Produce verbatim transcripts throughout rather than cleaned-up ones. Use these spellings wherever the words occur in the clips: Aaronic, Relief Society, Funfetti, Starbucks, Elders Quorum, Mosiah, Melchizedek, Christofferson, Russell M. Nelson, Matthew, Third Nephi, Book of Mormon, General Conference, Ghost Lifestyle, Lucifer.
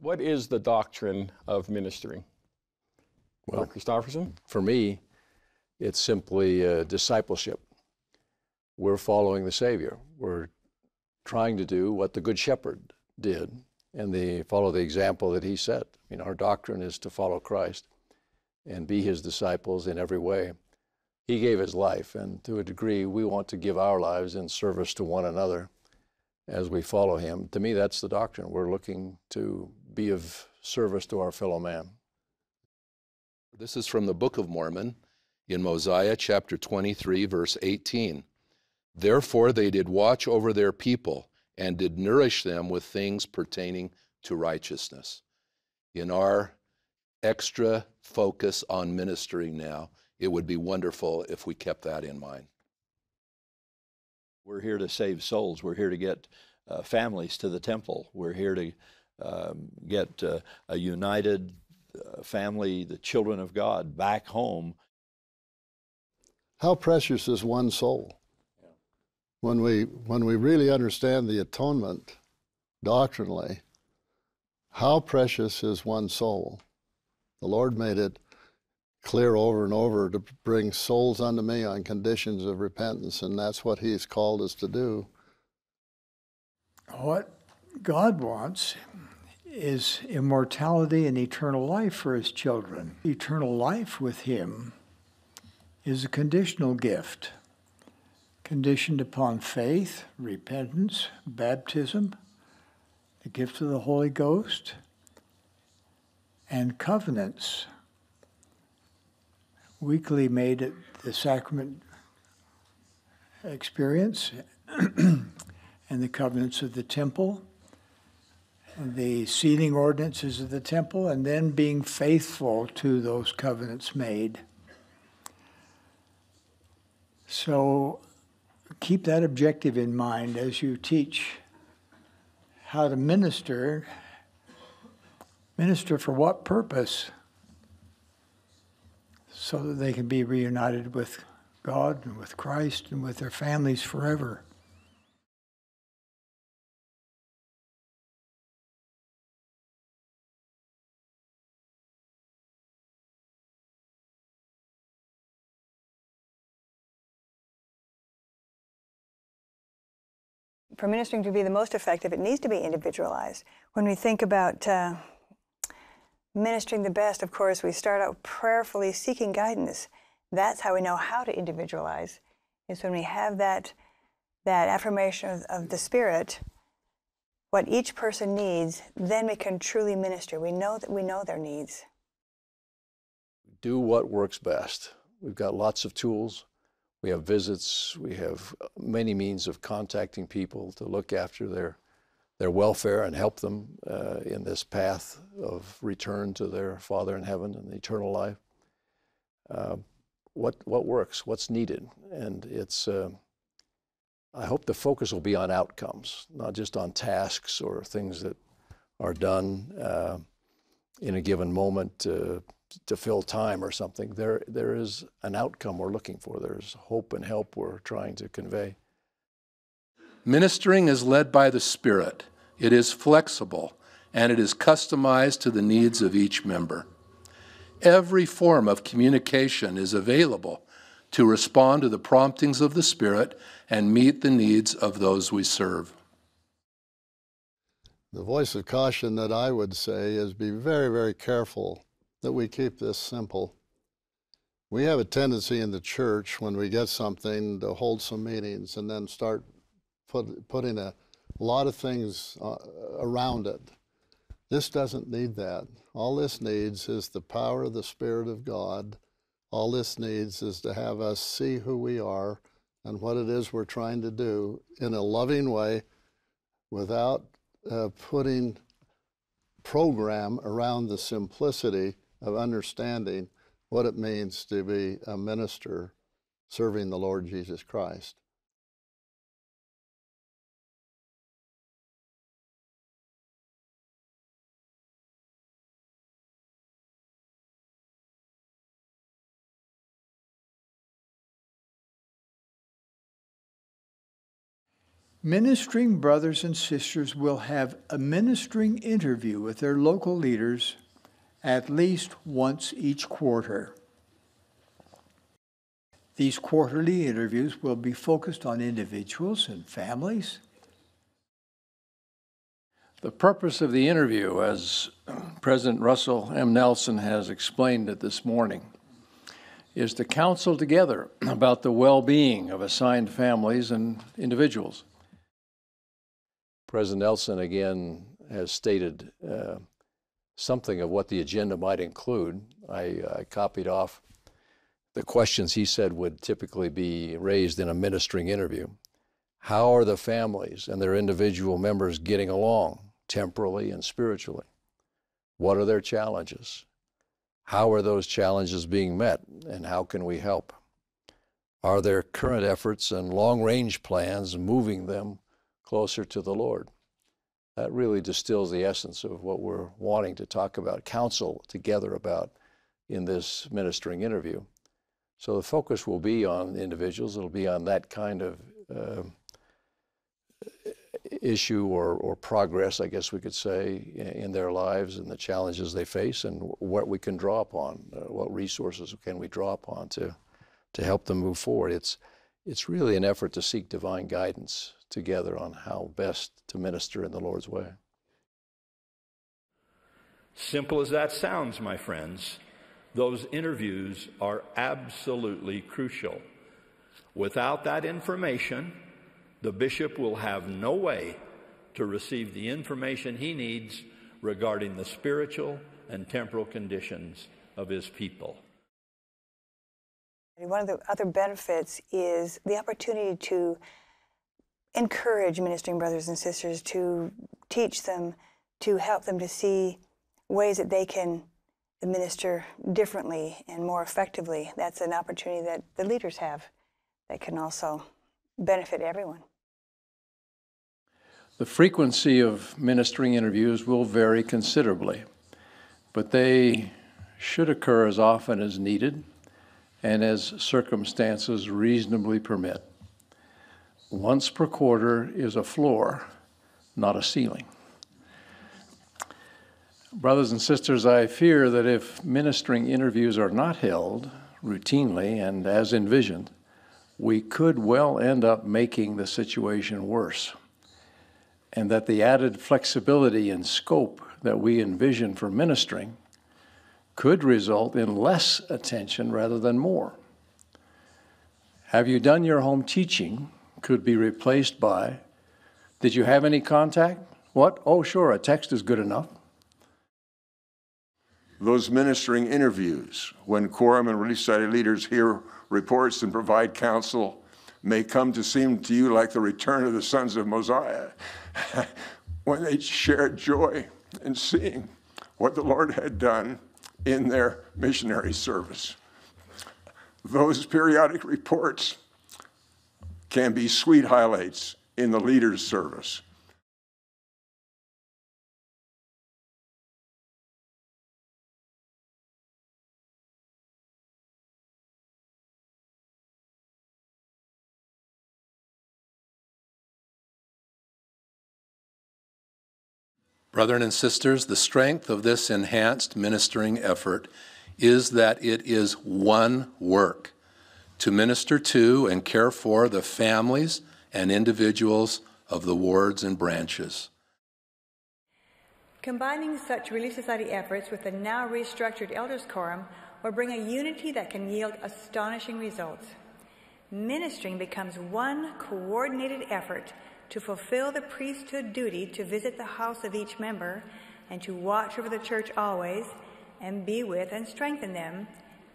What is the doctrine of ministering? Well, Christofferson? For me, it's simply uh, discipleship. We're following the Savior. We're trying to do what the Good Shepherd did and they follow the example that he set. I mean, our doctrine is to follow Christ and be his disciples in every way. He gave his life, and to a degree, we want to give our lives in service to one another as we follow him. To me, that's the doctrine. We're looking to be of service to our fellow man. This is from the Book of Mormon in Mosiah chapter twenty-three, verse eighteen. Therefore they did watch over their people and did nourish them with things pertaining to righteousness. In our extra focus on ministry now, it would be wonderful if we kept that in mind. We're here to save souls. We're here to get uh, families to the temple. We're here to um, get uh, a united uh, family, the children of God, back home. How precious is one soul? Yeah. When we, when we really understand the atonement doctrinally, how precious is one soul? The Lord made it clear over and over to bring souls unto me on conditions of repentance, and that's what he's called us to do. What God wants is immortality and eternal life for his children. Eternal life with him is a conditional gift, conditioned upon faith, repentance, baptism, the gift of the Holy Ghost, and covenants weekly made at the sacrament experience and the covenants of the temple, and the sealing ordinances of the temple, and then being faithful to those covenants made. So keep that objective in mind as you teach how to minister. Minister for what purpose? So that they can be reunited with God and with Christ and with their families forever. For ministering to be the most effective, it needs to be individualized. When we think about uh, ministering the best, of course, we start out prayerfully seeking guidance. That's how we know how to individualize, is when we have that, that affirmation of, of the Spirit, what each person needs, then we can truly minister. We know that we know their needs. Do what works best. We've got lots of tools. We have visits. We have many means of contacting people to look after their their welfare and help them uh, in this path of return to their Father in heaven and eternal life. Uh, what, what works? What's needed? And it's, uh, I hope the focus will be on outcomes, not just on tasks or things that are done uh, in a given moment to, to fill time or something. There, there is an outcome we're looking for. There's hope and help we're trying to convey. Ministering is led by the Spirit. It is flexible, and it is customized to the needs of each member. Every form of communication is available to respond to the promptings of the Spirit and meet the needs of those we serve. The voice of caution that I would say is be very, very careful that we keep this simple. We have a tendency in the church when we get something to hold some meetings and then start Put, put in a lot of things uh, around it. This doesn't need that. All this needs is the power of the Spirit of God. All this needs is to have us see who we are and what it is we're trying to do in a loving way without uh, putting program around the simplicity of understanding what it means to be a minister serving the Lord Jesus Christ. Ministering brothers and sisters will have a ministering interview with their local leaders at least once each quarter. These quarterly interviews will be focused on individuals and families. The purpose of the interview, as President Russell M. Nelson has explained it this morning, is to counsel together about the well-being of assigned families and individuals. President Nelson again has stated uh, something of what the agenda might include. I uh, copied off the questions he said would typically be raised in a ministering interview. How are the families and their individual members getting along temporally and spiritually? What are their challenges? How are those challenges being met, and how can we help? Are their current efforts and long-range plans moving them closer to the Lord? That really distills the essence of what we're wanting to talk about, counsel together about in this ministering interview. So the focus will be on individuals. It'll be on that kind of uh, issue or, or progress, I guess we could say, in their lives and the challenges they face and what we can draw upon, uh, what resources can we draw upon to, to help them move forward. It's, it's really an effort to seek divine guidance together on how best to minister in the Lord's way. Simple as that sounds, my friends, those interviews are absolutely crucial. Without that information, the bishop will have no way to receive the information he needs regarding the spiritual and temporal conditions of his people. One of the other benefits is the opportunity to encourage ministering brothers and sisters, to teach them, to help them to see ways that they can minister differently and more effectively. That's an opportunity that the leaders have that can also benefit everyone. The frequency of ministering interviews will vary considerably, but they should occur as often as needed and as circumstances reasonably permit. Once per quarter is a floor, not a ceiling. Brothers and sisters, I fear that if ministering interviews are not held routinely and as envisioned, we could well end up making the situation worse, and that the added flexibility and scope that we envision for ministering could result in less attention rather than more. Have you done your home teaching? Could be replaced by, did you have any contact? What? Oh, sure, a text is good enough. Those ministering interviews, when Quorum and Relief Society leaders hear reports and provide counsel, may come to seem to you like the return of the sons of Mosiah, when they shared joy in seeing what the Lord had done in their missionary service. Those periodic reports can be sweet highlights in the leader's service. Brethren and sisters, the strength of this enhanced ministering effort is that it is one work, to minister to and care for the families and individuals of the wards and branches. Combining such Relief Society efforts with the now restructured Elders Quorum will bring a unity that can yield astonishing results. Ministering becomes one coordinated effort to fulfill the priesthood duty to visit the house of each member and to watch over the church always and be with and strengthen them,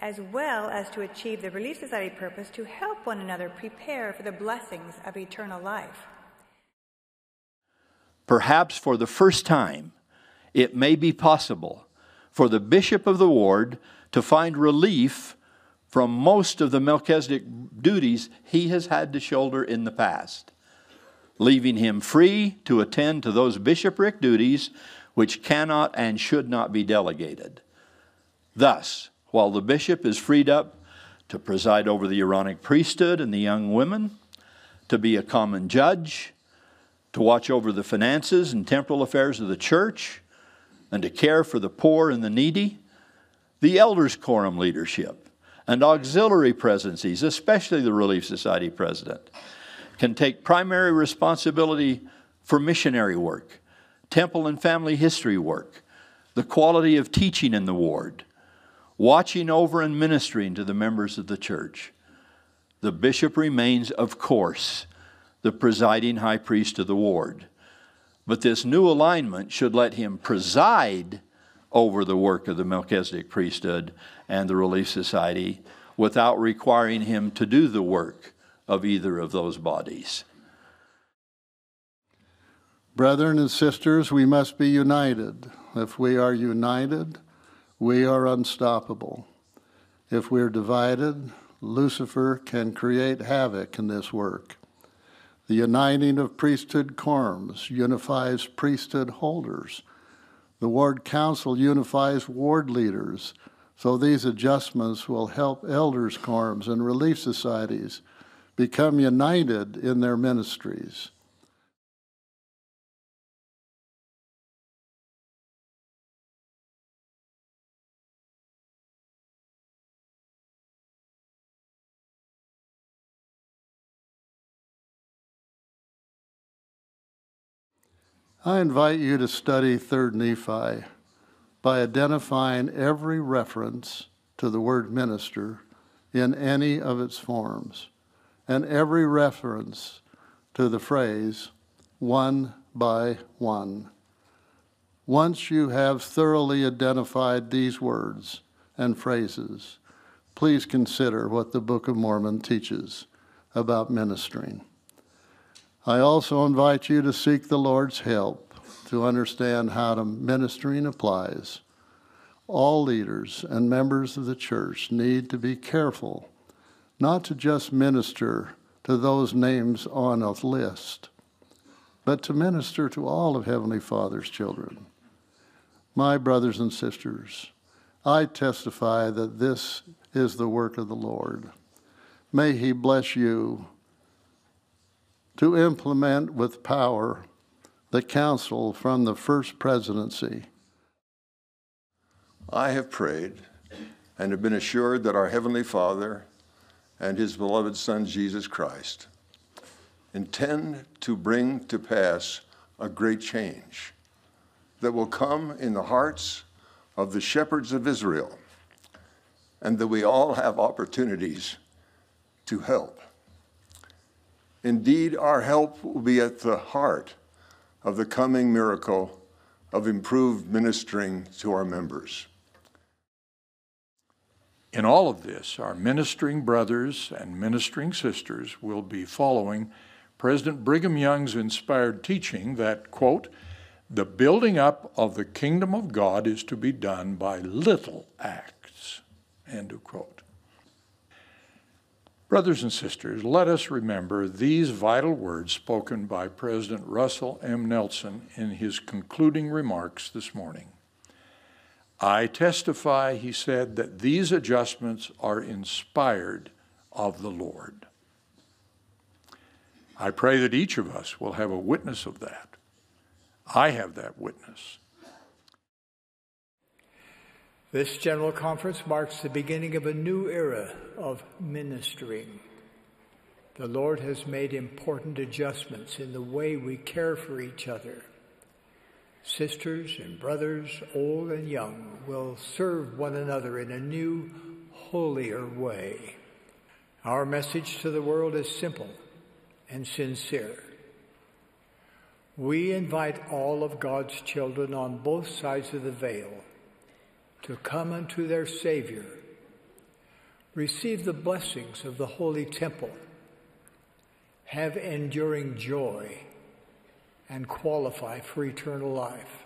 as well as to achieve the Relief Society purpose to help one another prepare for the blessings of eternal life. Perhaps for the first time, it may be possible for the bishop of the ward to find relief from most of the Melchizedek duties he has had to shoulder in the past, leaving him free to attend to those bishopric duties which cannot and should not be delegated. Thus, while the bishop is freed up to preside over the Aaronic priesthood and the young women, to be a common judge, to watch over the finances and temporal affairs of the church, and to care for the poor and the needy. The Elders Quorum leadership and auxiliary presidencies, especially the Relief Society president, can take primary responsibility for missionary work, temple and family history work, the quality of teaching in the ward, watching over and ministering to the members of the church. The bishop remains, of course, the presiding high priest of the ward, but this new alignment should let him preside over the work of the Melchizedek priesthood and the Relief Society without requiring him to do the work of either of those bodies. Brethren and sisters, we must be united. If we are united, we are unstoppable. If we're divided, Lucifer can create havoc in this work. The uniting of priesthood quorums unifies priesthood holders. The ward council unifies ward leaders, so these adjustments will help elders' quorums and relief societies become united in their ministries. I invite you to study Third Nephi by identifying every reference to the word minister in any of its forms, and every reference to the phrase, one by one. Once you have thoroughly identified these words and phrases, please consider what the Book of Mormon teaches about ministering. I also invite you to seek the Lord's help to understand how to ministering applies. All leaders and members of the church need to be careful not to just minister to those names on a list, but to minister to all of Heavenly Father's children. My brothers and sisters, I testify that this is the work of the Lord. May He bless you to implement with power the counsel from the first presidency. I have prayed and have been assured that our Heavenly Father and His beloved Son, Jesus Christ, intend to bring to pass a great change that will come in the hearts of the shepherds of Israel, and that we all have opportunities to help. Indeed, our help will be at the heart of the coming miracle of improved ministering to our members. In all of this, our ministering brothers and ministering sisters will be following President Brigham Young's inspired teaching that, quote, the building up of the kingdom of God is to be done by little acts, end of quote. Brothers and sisters, let us remember these vital words spoken by President Russell M. Nelson in his concluding remarks this morning. I testify, he said, that these adjustments are inspired of the Lord. I pray that each of us will have a witness of that. I have that witness. This General Conference marks the beginning of a new era of ministering. The Lord has made important adjustments in the way we care for each other. Sisters and brothers, old and young, will serve one another in a new, holier way. Our message to the world is simple and sincere. We invite all of God's children on both sides of the veil to come unto their Savior, receive the blessings of the Holy Temple, have enduring joy, and qualify for eternal life.